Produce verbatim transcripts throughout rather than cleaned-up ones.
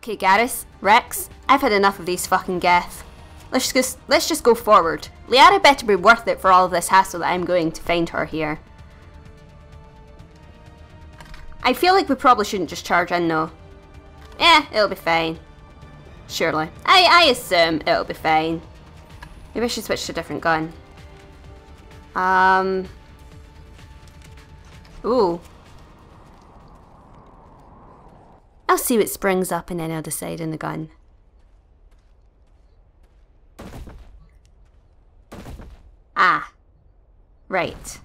Okay, Garrus, Rex, I've had enough of these fucking Geth. Let's just, let's just go forward. Liara better be worth it for all of this hassle that I'm going to find her here. I feel like we probably shouldn't just charge in though. Eh, it'll be fine. Surely. I, I assume it'll be fine. Maybe I should switch to a different gun. Um... Ooh. I'll see what springs up and then I'll decide on the gun. Ah. Right.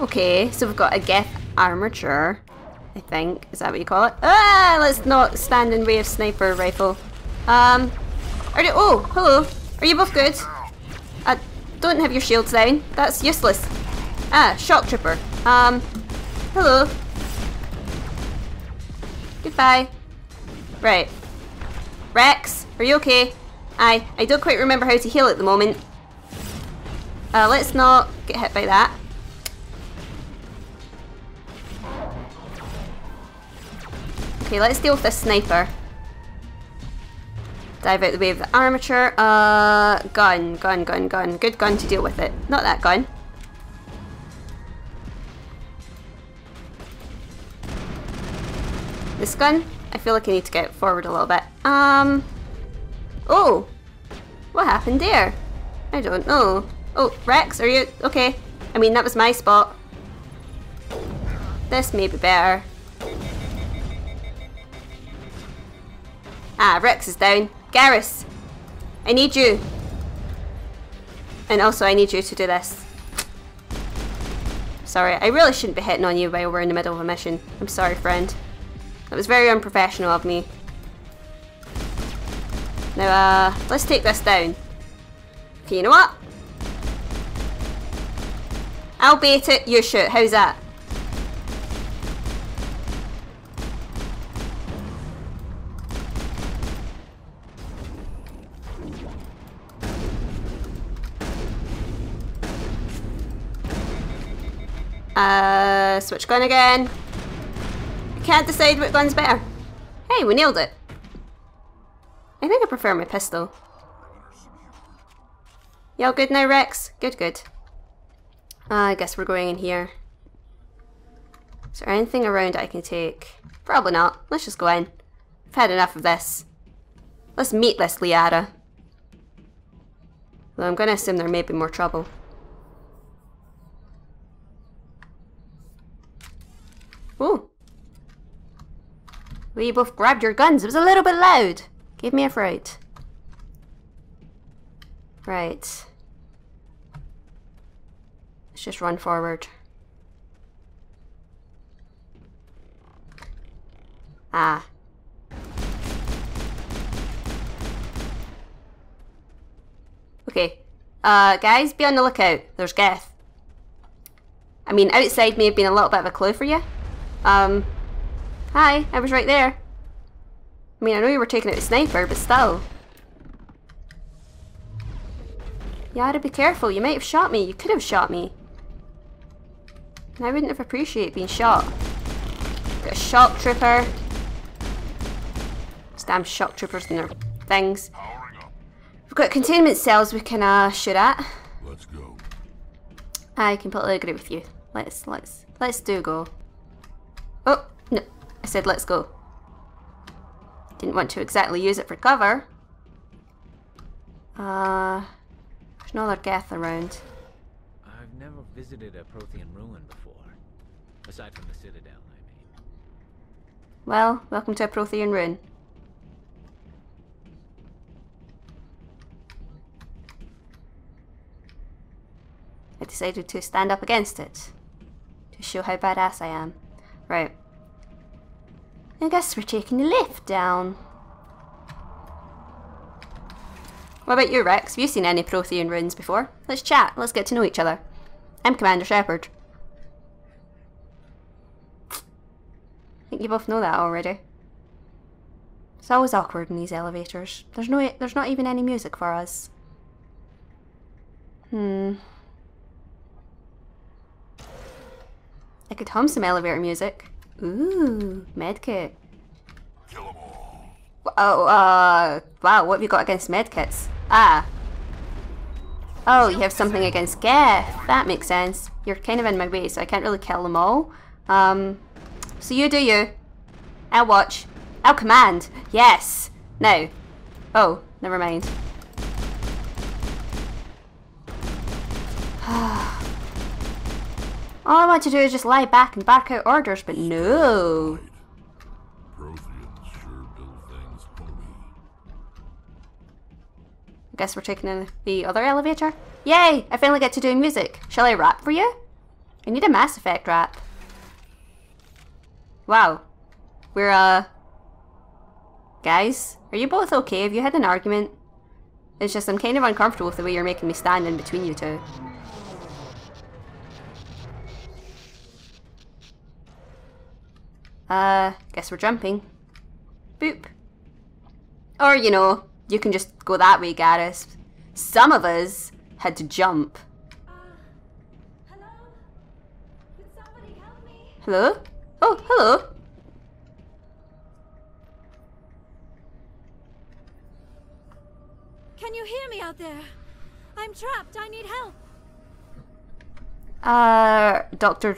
Okay, so we've got a Geth armature, I think. Is that what you call it? Ah, let's not stand in way of sniper rifle. Um, are you- oh, hello. Are you both good? Uh, don't have your shields down. That's useless. Ah, shock trooper. Um, hello. Goodbye. Right. Rex, are you okay? Aye, I don't quite remember how to heal at the moment. Uh, let's not get hit by that. Okay, let's deal with this sniper. Dive out the way of the armature. Uh, gun, gun, gun, gun. Good gun to deal with it. Not that gun. This gun? I feel like I need to get forward a little bit. Um. Oh! What happened there? I don't know. Oh, Rex, are you okay? I mean, that was my spot. This may be better. Ah, Rex is down. Garrus, I need you. And also I need you to do this. Sorry, I really shouldn't be hitting on you while we're in the middle of a mission. I'm sorry, friend. That was very unprofessional of me. Now, uh, let's take this down. Okay, you know what? I'll bait it, you shoot. How's that? Uh, switch gun again. I can't decide what gun's better. Hey, we nailed it. I think I prefer my pistol. Y'all good now, Rex? Good, good. Uh, I guess we're going in here. Is there anything around I can take? Probably not. Let's just go in. I've had enough of this. Let's meet this Liara. Though I'm going to assume there may be more trouble. Oh, well, you both grabbed your guns. It was a little bit loud. Gave me a fright. Right. Let's just run forward. Ah. Okay. Uh, guys, be on the lookout. There's Geth. I mean, outside may have been a little bit of a clue for you. Um, hi, I was right there. I mean, I know you were taking out the sniper, but still. You ought to be careful, you might have shot me, you could have shot me. And I wouldn't have appreciated being shot. Got a shock trooper. Those damn shock troopers and their things. We've got containment cells we can uh, shoot at. Let's go. I completely agree with you. Let's, let's, let's do go. Oh, no. I said let's go. Didn't want to exactly use it for cover. Uh, there's no other Geth around. I've never visited a Prothean ruin before. Aside from the Citadel, I mean. Well, welcome to a Prothean ruin. I decided to stand up against it. To show how badass I am. Right. I guess we're taking the lift down. What about you, Rex? Have you seen any Prothean ruins before? Let's chat. Let's get to know each other. I'm Commander Shepard. I think you both know that already. It's always awkward in these elevators. There's no, there's not even any music for us. Hmm. I could hum some elevator music. Ooh, medkit. Kill them all. Oh, uh, wow, what have you got against medkits? Ah. Oh, you have something against Geth. That makes sense. You're kind of in my way, so I can't really kill them all. Um, so you do you. I'll watch. I'll command. Yes. No. Oh, never mind. All I want to do is just lie back and bark out orders, but no. Protheans sure build things for me. I guess we're taking in the other elevator. Yay! I finally get to do music. Shall I rap for you? I need a Mass Effect rap. Wow. We're, uh... guys, are you both okay? Have you had an argument? It's just I'm kind of uncomfortable with the way you're making me stand in between you two. Uh, guess we're jumping. Boop. Or, you know, you can just go that way, Garrus. Some of us had to jump. Uh, hello? Could somebody help me? Hello? Oh, hello. Can you hear me out there? I'm trapped. I need help. Uh, Doctor...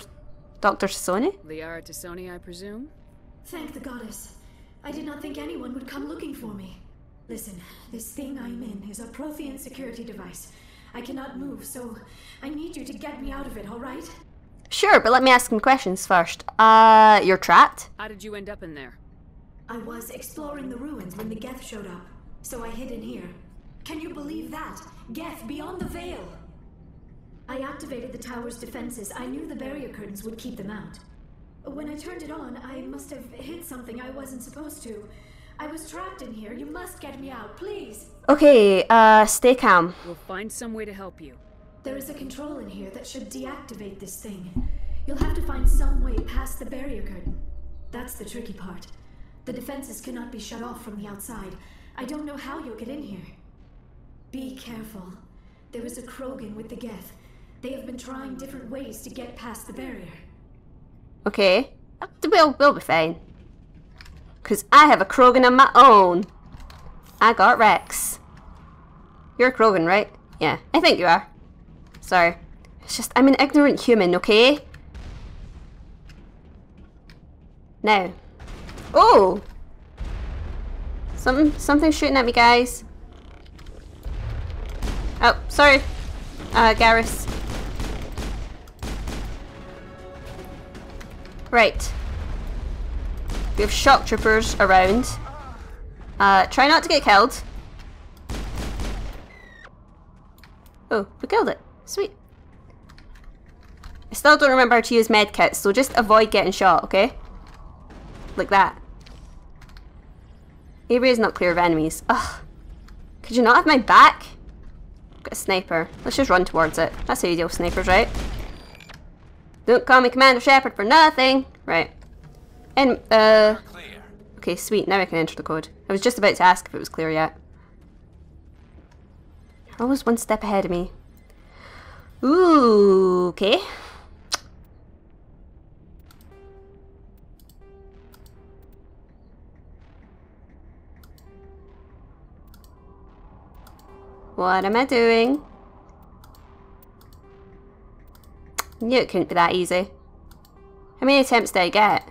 Doctor Tsoni? Liara Tsoni, I presume? Thank the goddess. I did not think anyone would come looking for me. Listen, this thing I'm in is a Prothean security device. I cannot move, so I need you to get me out of it, alright? Sure, but let me ask some questions first. Uh, you're trapped? How did you end up in there? I was exploring the ruins when the Geth showed up, so I hid in here. Can you believe that? Geth, beyond the veil! I activated the tower's defenses. I knew the barrier curtains would keep them out. When I turned it on, I must have hit something I wasn't supposed to. I was trapped in here. You must get me out, please. Okay, uh, stay calm. We'll find some way to help you. There is a control in here that should deactivate this thing. You'll have to find some way past the barrier curtain. That's the tricky part. The defenses cannot be shut off from the outside. I don't know how you'll get in here. Be careful. There is a Krogan with the Geth. They have been trying different ways to get past the barrier. Okay. We'll, we'll be fine. Because I have a Krogan of my own. I got Rex. You're a Krogan, right? Yeah, I think you are. Sorry. It's just, I'm an ignorant human, okay? Now. Oh! Something, something's shooting at me, guys. Oh, sorry. Uh, Garrus. Right. We have shock troopers around. Uh, try not to get killed. Oh, we killed it. Sweet. I still don't remember how to use medkits, so just avoid getting shot, okay? Like that. Area is not clear of enemies. Ugh. Could you not have my back? I've got a sniper. Let's just run towards it. That's how you deal with snipers, right? Don't call me Commander Shepard for nothing! Right. And, uh... okay, sweet. Now I can enter the code. I was just about to ask if it was clear yet. Always one step ahead of me. Ooh, okay. What am I doing? Knew it couldn't be that easy. How many attempts did I get?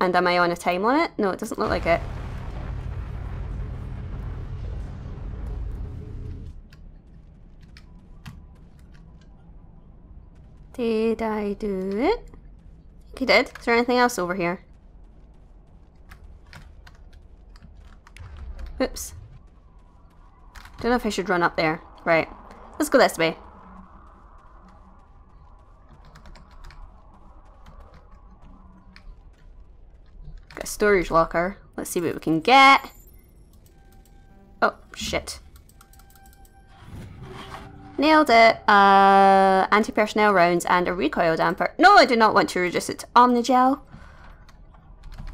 And am I on a time limit? No, it doesn't look like it. Did I do it? I think I did. Is there anything else over here? Oops. Don't know if I should run up there. Right. Let's go this way. Got a storage locker. Let's see what we can get. Oh, shit. Nailed it. Uh, anti-personnel rounds and a recoil damper. No, I do not want to reduce it to Omnigel.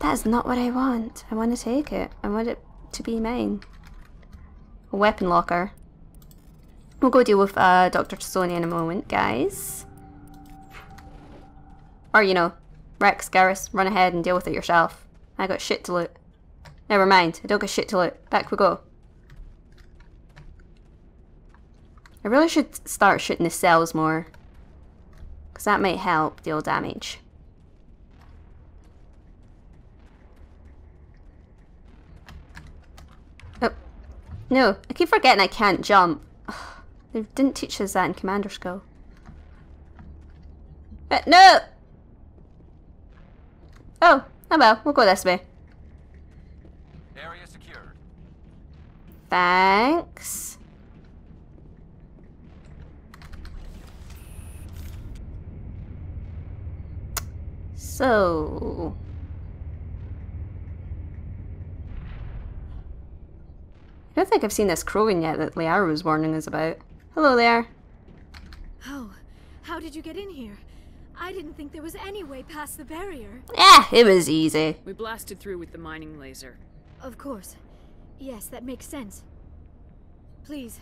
That is not what I want. I want to take it. I want it to be mine. A weapon locker. We'll go deal with uh, Doctor Tsoni in a moment, guys. Or, you know, Rex, Garrus, run ahead and deal with it yourself. I got shit to loot. Never mind, I don't got shit to loot. Back we go. I really should start shooting the cells more, because that might help deal damage. Oh, no, I keep forgetting I can't jump. Oh, they didn't teach us that in Commander School. But no! Oh, oh well, we'll go this way. Area secured. Thanks. So I don't think I've seen this Krogan yet that Liara was warning us about. Hello there. Oh, how did you get in here? I didn't think there was any way past the barrier. Yeah, it was easy. We blasted through with the mining laser. Of course. Yes, that makes sense. Please,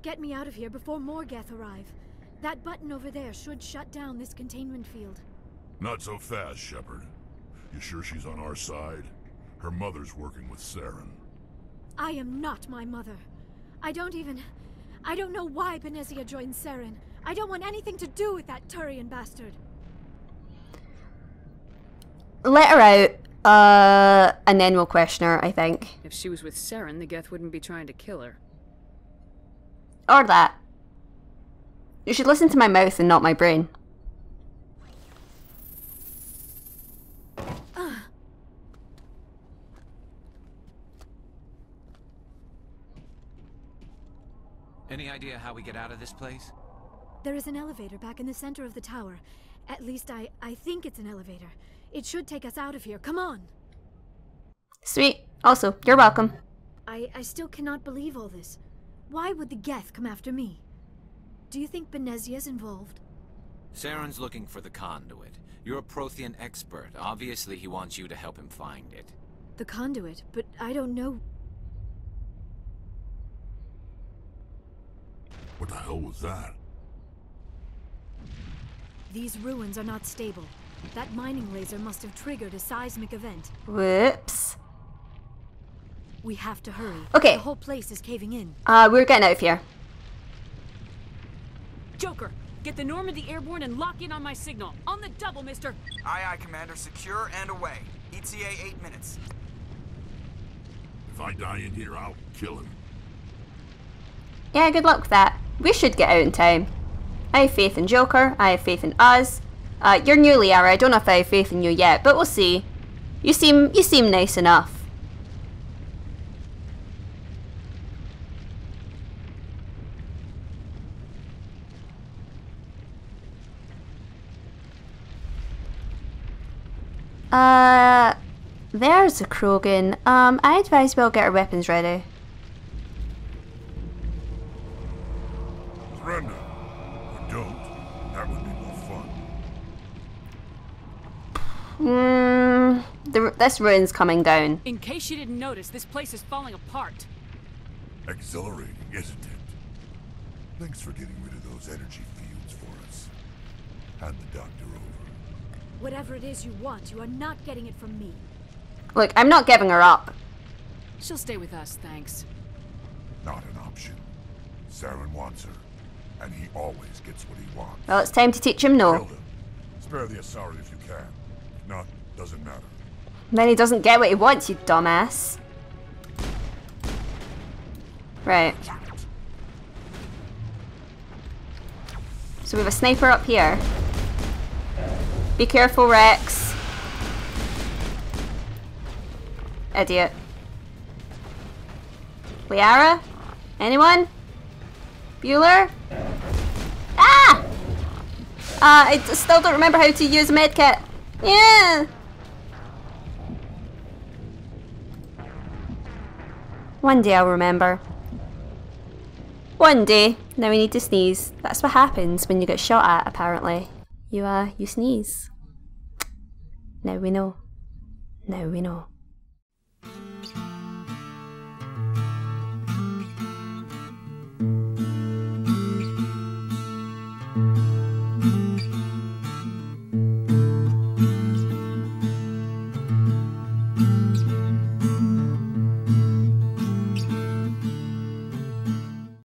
get me out of here before more Geth arrive. That button over there should shut down this containment field. Not so fast, Shepard. You sure she's on our side? Her mother's working with Saren. I am not my mother. I don't even... I don't know why Benezia joined Saren. I don't want anything to do with that Turian bastard. Let her out. Uh, and then we'll question her, I think. If she was with Saren, the Geth wouldn't be trying to kill her. Or that. You should listen to my mouth and not my brain. Any idea how we get out of this place? There is an elevator back in the center of the tower. At least I, I think it's an elevator. It should take us out of here. Come on! Sweet. Also, you're welcome. I, I still cannot believe all this. Why would the Geth come after me? Do you think Benezia's involved? Saren's looking for the conduit. You're a Prothean expert. Obviously he wants you to help him find it. The conduit? But I don't know... What the hell was that? These ruins are not stable. That mining laser must have triggered a seismic event. Whoops. We have to hurry. Okay. The whole place is caving in. Uh, we're getting out of here. Joker, get the Normandy airborne and lock in on my signal. On the double, mister. Aye, aye, Commander. Secure and away. E T A eight minutes. If I die in here, I'll kill him. Yeah, good luck with that. We should get out in time. I have faith in Joker, I have faith in us. Uh, you're new, Liara, I don't know if I have faith in you yet, but we'll see. You seem, you seem nice enough. Uh, there's a Krogan. Um, I advise we all get our weapons ready. Surrender, or don't. That would be more fun. Mm, the, this ruin's coming down. In case you didn't notice, this place is falling apart. Exhilarating, isn't it? Thanks for getting rid of those energy fields for us. Hand the doctor over. Whatever it is you want, you are not getting it from me. Look, I'm not giving her up. She'll stay with us, thanks. Not an option. Saren wants her. And he always gets what he wants. Well, it's time to teach him no. Spare the Asari if you can. If not, doesn't matter. And then he doesn't get what he wants, you dumbass. Right. So we have a sniper up here. Be careful, Rex. Idiot. Liara? Anyone? Bueller? Ah! Uh, I still don't remember how to use a medkit. Yeah! One day I'll remember. One day. Now we need to sneeze. That's what happens when you get shot at, apparently. You, uh, you sneeze. Now we know. No, we know.